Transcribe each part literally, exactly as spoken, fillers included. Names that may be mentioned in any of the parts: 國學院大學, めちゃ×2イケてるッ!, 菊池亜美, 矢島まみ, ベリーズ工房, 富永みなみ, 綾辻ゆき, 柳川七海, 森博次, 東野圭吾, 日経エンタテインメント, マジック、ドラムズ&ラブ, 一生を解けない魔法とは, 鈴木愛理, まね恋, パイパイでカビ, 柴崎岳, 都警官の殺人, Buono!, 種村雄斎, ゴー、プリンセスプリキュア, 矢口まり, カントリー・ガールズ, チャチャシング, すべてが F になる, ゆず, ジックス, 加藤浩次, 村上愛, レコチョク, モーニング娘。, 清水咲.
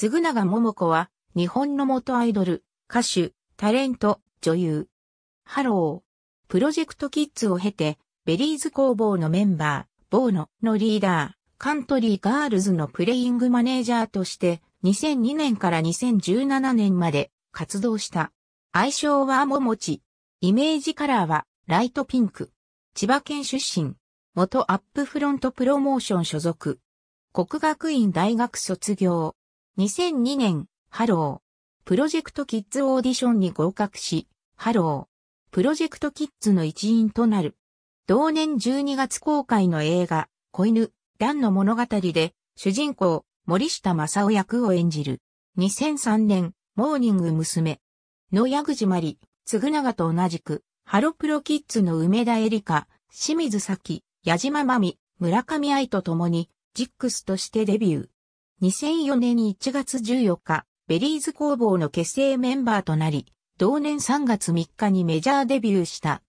嗣永桃子は、日本の元アイドル、歌手、タレント、女優。ハロー。プロジェクトキッズを経て、ベリーズ工房のメンバー、Buono!のリーダー、カントリーガールズのプレイングマネージャーとして、にせんにねんからにせんじゅうななねんまで活動した。愛称はももち。イメージカラーはライトピンク。千葉県出身。元アップフロントプロモーション所属。國學院大學卒業。にせんにねん、ハロー。プロジェクトキッズオーディションに合格し、ハロー。プロジェクトキッズの一員となる。同年じゅうにがつ公開の映画、子犬、ダンの物語で、主人公、森下正夫役を演じる。にせんさんねん、モーニング娘。の矢口まり、嗣永と同じく、ハロプロキッズの梅田絵里香、清水咲、矢島まみ、村上愛と共に、ジックスとしてデビュー。にせんよねんいちがつじゅうよっか、ベリーズ工房の結成メンバーとなり、同年さんがつみっかにメジャーデビューした。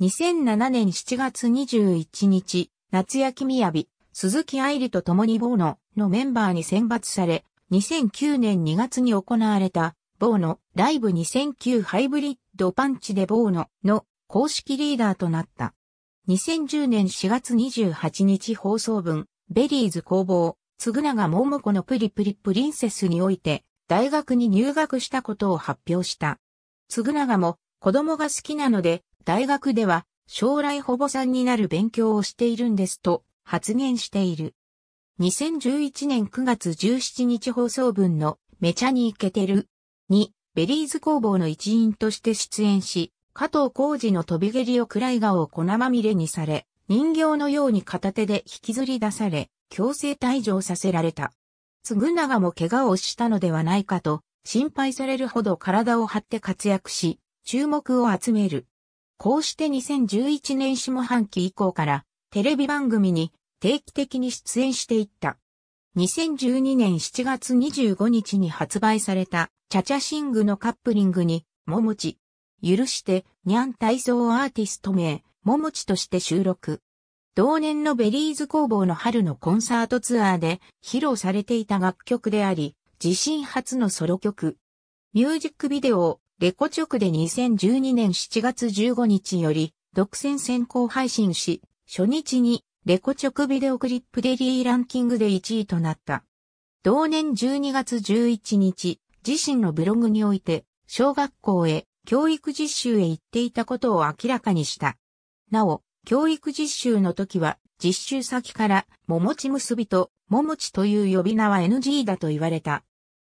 にせんななねんしちがつにじゅういちにち、夏焼みやび、鈴木愛理と共にBuono!のメンバーに選抜され、にせんきゅうねんにがつに行われた、Buono! ライブにせんきゅうハイブリッドパンチでBuono! の公式リーダーとなった。にせんじゅうねんしがつにじゅうはちにち放送分、ベリーズ工房、嗣永桃子のプリプリプリンセスにおいて、大学に入学したことを発表した。嗣永も子供が好きなので、大学では将来保母さんになる勉強をしているんですと発言している。にせんじゅういちねんくがつじゅうしちにち放送分のめちゃにイケてる。に、ベリーズ工房の一員として出演し、加藤浩次の飛び蹴りを食らい顔を粉まみれにされ、人形のように片手で引きずり出され、強制退場させられた。嗣永も怪我をしたのではないかと、心配されるほど体を張って活躍し、注目を集める。こうしてにせんじゅういちねん下半期以降から、テレビ番組に定期的に出演していった。にせんじゅうにねんしちがつにじゅうごにちに発売された、チャチャシングのカップリングに、ももち、許して、にゃん体操アーティスト名、ももちとして収録。同年のベリーズ工房の春のコンサートツアーで披露されていた楽曲であり、自身初のソロ曲。ミュージックビデオをレコチョクでにせんじゅうにねんしちがつじゅうごにちより独占先行配信し、初日にレコチョクビデオクリップデリーランキングでいちいとなった。同年じゅうにがつじゅういちにち、自身のブログにおいて小学校へ教育実習へ行っていたことを明らかにした。なお、教育実習の時は、実習先から、ももち結びと、ももちという呼び名は エヌジー だと言われた。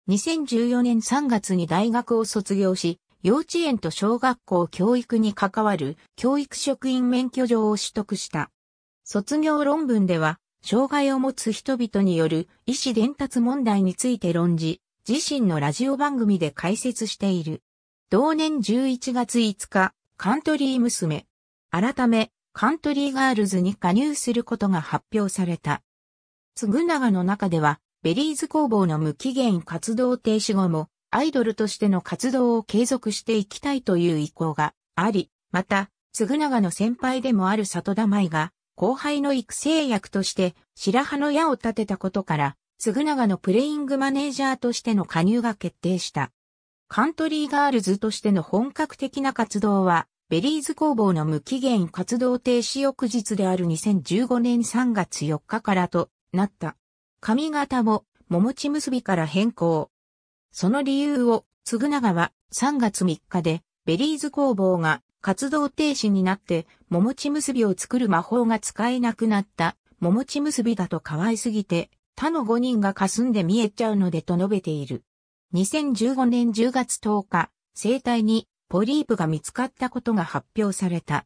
にせんじゅうよねんさんがつに大学を卒業し、幼稚園と小学校教育に関わる教育職員免許状を取得した。卒業論文では、障害を持つ人々による意思伝達問題について論じ、自身のラジオ番組で解説している。同年じゅういちがついつか、カントリー娘。改め、カントリーガールズに加入することが発表された。嗣永の中では、ベリーズ工房の無期限活動停止後も、アイドルとしての活動を継続していきたいという意向があり、また、嗣永の先輩でもある里田舞が、後輩の育成役として、白羽の矢を立てたことから、嗣永のプレイングマネージャーとしての加入が決定した。カントリーガールズとしての本格的な活動は、ベリーズ工房の無期限活動停止翌日であるにせんじゅうごねんさんがつよっかからとなった。髪型もももち結びから変更。その理由を嗣永はさんがつみっかでベリーズ工房が活動停止になってももち結びを作る魔法が使えなくなったももち結びだと可愛すぎて他のごにんが霞んで見えちゃうのでと述べている。にせんじゅうごねんじゅうがつとおか、声帯にポリープが見つかったことが発表された。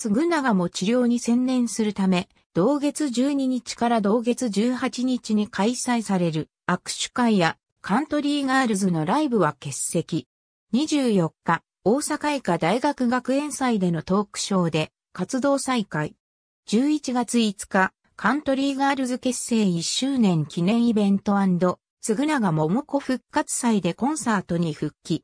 嗣永も治療に専念するため、同月じゅうににちから同月じゅうはちにちに開催される握手会やカントリーガールズのライブは欠席。にじゅうよっか、大阪医科大学学園祭でのトークショーで活動再開。じゅういちがついつか、カントリーガールズ結成いっしゅうねん記念イベント&嗣永桃子復活祭でコンサートに復帰。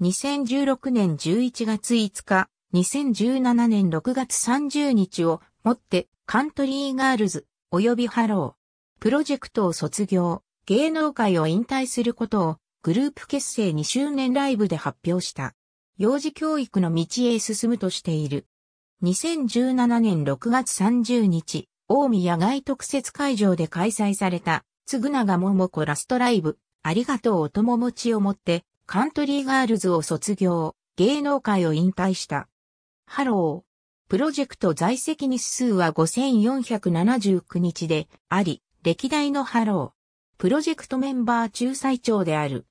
にせんじゅうろくねんじゅういちがついつか、にせんじゅうななねんろくがつさんじゅうにちをもってカントリーガールズ及びハロープロジェクトを卒業、芸能界を引退することをグループ結成にしゅうねんライブで発表した。幼児教育の道へ進むとしている。にせんじゅうななねんろくがつさんじゅうにち、大宮外特設会場で開催された、つぐながももこラストライブ、ありがとうお友持ちをもって、カントリーガールズを卒業、芸能界を引退した。ハロー。プロジェクト在籍日数はごせんよんひゃくななじゅうきゅうにちであり、歴代のハロー。プロジェクトメンバー中最長である。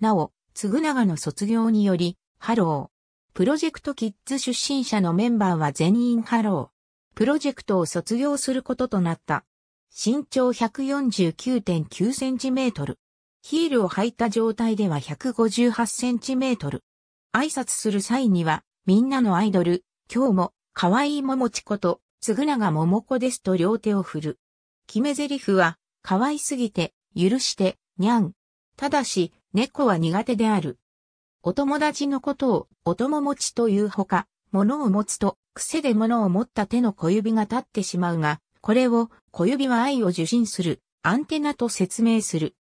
なお、つぐながの卒業により、ハロー。プロジェクトキッズ出身者のメンバーは全員ハロー。プロジェクトを卒業することとなった。身長 ひゃくよんじゅうきゅうてんきゅうセンチメートル。ヒールを履いた状態では ひゃくごじゅうはちセンチメートル。挨拶する際には、みんなのアイドル、今日も、かわいいももちこと、つぐながももこですと両手を振る。決め台詞は、かわいすぎて、許して、にゃん。ただし、猫は苦手である。お友達のことを、お友持ちというほか、物を持つと、癖で物を持った手の小指が立ってしまうが、これを、小指は愛を受信する、アンテナと説明する。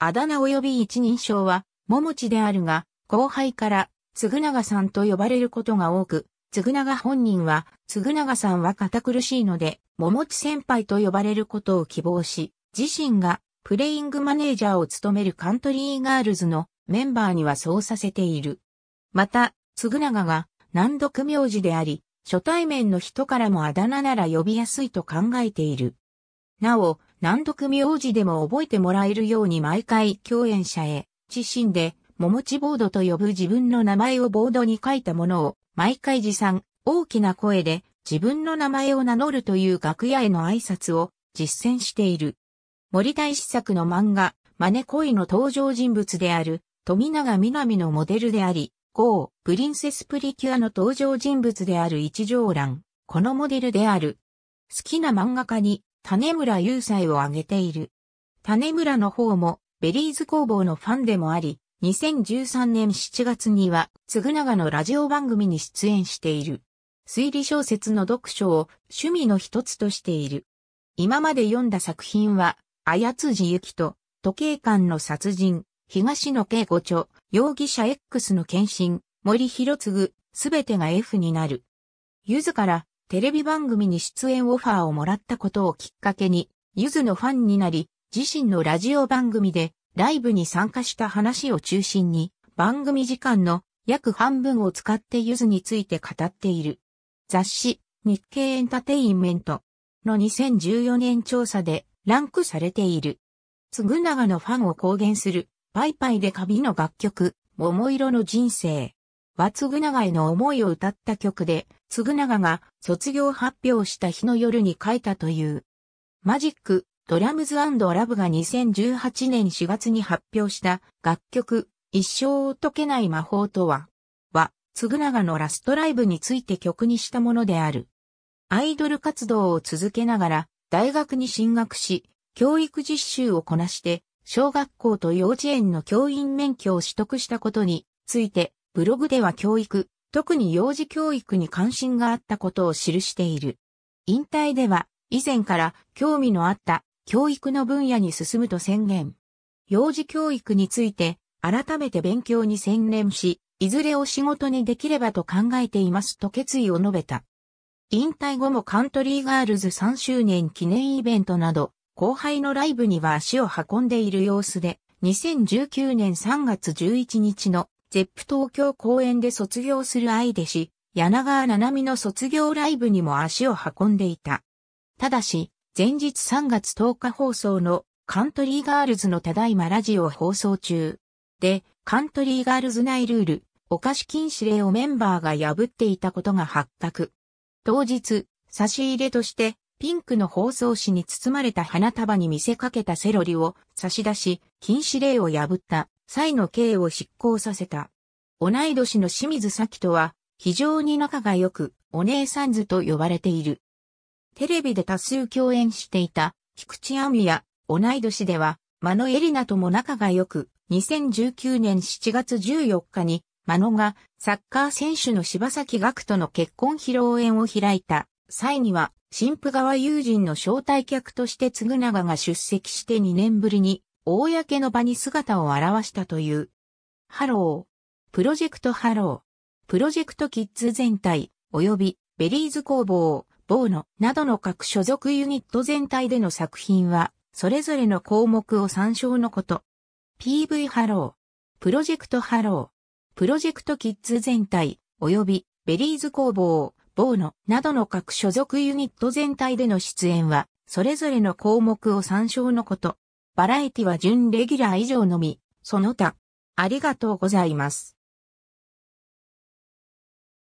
あだ名及び一人称は、ももちであるが、後輩から、つぐながさんと呼ばれることが多く、つぐなが本人は、つぐながさんは堅苦しいので、ももち先輩と呼ばれることを希望し、自身がプレイングマネージャーを務めるカントリーガールズのメンバーにはそうさせている。また、つぐながが難読名字であり、初対面の人からもあだ名なら呼びやすいと考えている。なお、難読名字でも覚えてもらえるように毎回共演者へ、自身で、ももちボードと呼ぶ自分の名前をボードに書いたものを、毎回持参、大きな声で自分の名前を名乗るという楽屋への挨拶を実践している。森大志作の漫画、まね恋の登場人物である、富永みなみのモデルであり、ゴー、プリンセスプリキュアの登場人物である一条蘭、このモデルである。好きな漫画家に、種村雄斎を挙げている。種村の方も、ベリーズ工房のファンでもあり、にせんじゅうさんねんしちがつには、つぐながのラジオ番組に出演している。推理小説の読書を趣味の一つとしている。今まで読んだ作品は、綾辻ゆきと、都警官の殺人、東野圭吾著、容疑者 X の献身、森博次、すべてが F になる。ゆずからテレビ番組に出演オファーをもらったことをきっかけに、ゆずのファンになり、自身のラジオ番組で、ライブに参加した話を中心に、番組時間の約半分を使ってゆずについて語っている。雑誌、日経エンタテインメントのにせんじゅうよねん調査でランクされている。つぐながのファンを公言する、パイパイでカビの楽曲、桃色の人生はつぐながへの思いを歌った曲で、つぐながが卒業発表した日の夜に書いたという。マジック、ドラムズ&ラブがにせんじゅうはちねんしがつに発表した楽曲、一生を解けない魔法とは、は、つぐながのラストライブについて曲にしたものである。アイドル活動を続けながら、大学に進学し、教育実習をこなして、小学校と幼稚園の教員免許を取得したことについて、ブログでは教育、特に幼児教育に関心があったことを記している。引退では、以前から興味のあった、教育の分野に進むと宣言。幼児教育について改めて勉強に専念し、いずれお仕事にできればと考えていますと決意を述べた。引退後もカントリーガールズさんしゅうねん記念イベントなど、後輩のライブには足を運んでいる様子で、にせんじゅうきゅうねんさんがつじゅういちにちのゼップ東京公演で卒業する愛弟子、柳川七海の卒業ライブにも足を運んでいた。ただし、前日さんがつとおか放送のカントリーガールズのただいまラジオ放送中でカントリーガールズ内ルールお菓子禁止令をメンバーが破っていたことが発覚。当日差し入れとしてピンクの包装紙に包まれた花束に見せかけたセロリを差し出し禁止令を破った際の刑を執行させた。同い年の清水咲とは非常に仲が良くお姉さんずと呼ばれている。テレビで多数共演していた菊池亜美や同い年では真野絵里奈とも仲が良くにせんじゅうきゅうねんしちがつじゅうよっかに真野がサッカー選手の柴崎岳との結婚披露宴を開いた際には新婦側友人の招待客としてつぐながが出席してにねんぶりに公の場に姿を現したという。ハロー。プロジェクトハロー。プロジェクトキッズ全体、及びベリーズ工房、Buono!などの各所属ユニット全体での作品は、それぞれの項目を参照のこと。ピーブイ ハロー。プロジェクトハロー。プロジェクトキッズ全体、及びベリーズ工房、Buono!などの各所属ユニット全体での出演は、それぞれの項目を参照のこと。バラエティは準レギュラー以上のみ、その他。ありがとうございます。